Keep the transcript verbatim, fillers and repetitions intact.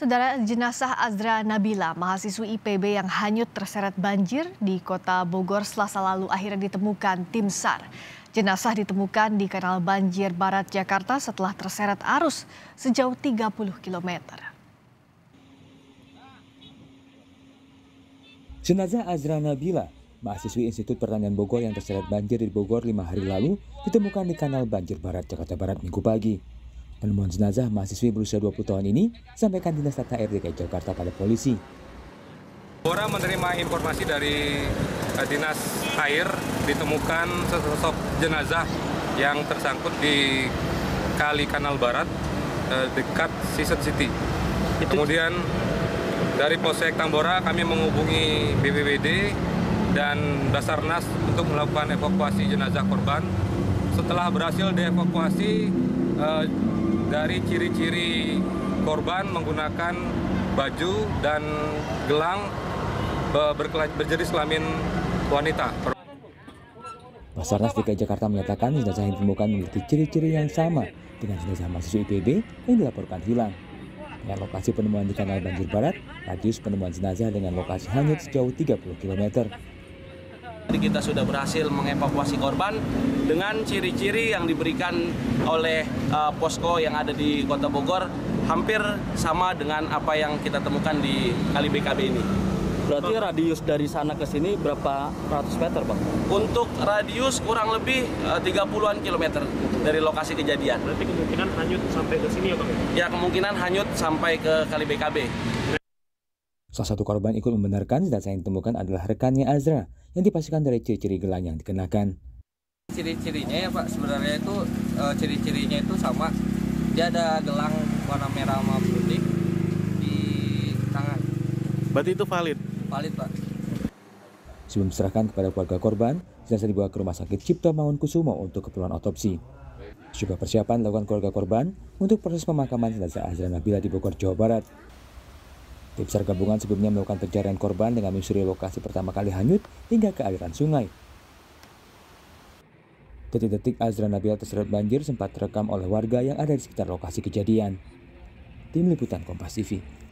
Saudara, jenazah Adzra Nabila, mahasiswi I P B yang hanyut terseret banjir di kota Bogor Selasa lalu akhirnya ditemukan tim S A R. Jenazah ditemukan di kanal banjir barat Jakarta setelah terseret arus sejauh tiga puluh kilometer. Jenazah Adzra Nabila, mahasiswi Institut Pertanian Bogor yang terseret banjir di Bogor lima hari lalu, ditemukan di kanal banjir barat Jakarta Barat Minggu pagi. Penemuan jenazah mahasiswi berusia dua puluh tahun ini sampaikan Dinas Tata Air D K I Jakarta pada polisi. Polda menerima informasi dari Dinas Air ditemukan sesosok jenazah yang tersangkut di Kali Kanal Barat dekat Seaset City. Kemudian dari Posek Tambora kami menghubungi B P B D dan Basarnas untuk melakukan evakuasi jenazah korban. Setelah berhasil dievakuasi, eh, dari ciri-ciri korban menggunakan baju dan gelang berjenis kelamin wanita. Basarnas D K I Jakarta menyatakan jenazah yang ditemukan memiliki ciri-ciri yang sama dengan jenazah mahasiswa I P B yang dilaporkan hilang. Dengan lokasi penemuan di kanal banjir barat, radius penemuan jenazah dengan lokasi hanyut sejauh tiga puluh kilometer. Jadi kita sudah berhasil mengevakuasi korban dengan ciri-ciri yang diberikan oleh uh, posko yang ada di kota Bogor hampir sama dengan apa yang kita temukan di Kali B K B ini. Berarti radius dari sana ke sini berapa ratus meter, Bang? Untuk radius kurang lebih uh, tiga puluhan kilometer dari lokasi kejadian. Berarti kemungkinan hanyut sampai ke sini ya, Bang? Ya, kemungkinan hanyut sampai ke Kali B K B. Salah satu korban ikut membenarkan jenazah yang ditemukan adalah rekannya Adzra yang dipastikan dari ciri-ciri gelang yang dikenakan. Ciri-cirinya ya Pak, sebenarnya itu e, ciri-cirinya itu sama. Dia ada gelang warna merah sama putih di tangan. Berarti itu valid? Valid Pak. Sebelum diserahkan kepada keluarga korban, jenazah dibawa ke rumah sakit Cipto Mangunkusumo untuk keperluan otopsi. Juga persiapan dilakukan keluarga korban untuk proses pemakaman jenazah Adzra Nabila di Bogor, Jawa Barat. Tim S A R gabungan sebelumnya melakukan pencarian korban dengan menyusuri lokasi pertama kali hanyut hingga ke aliran sungai. Detik-detik Adzra Nabila terseret banjir sempat terekam oleh warga yang ada di sekitar lokasi kejadian. Tim Liputan Kompas T V.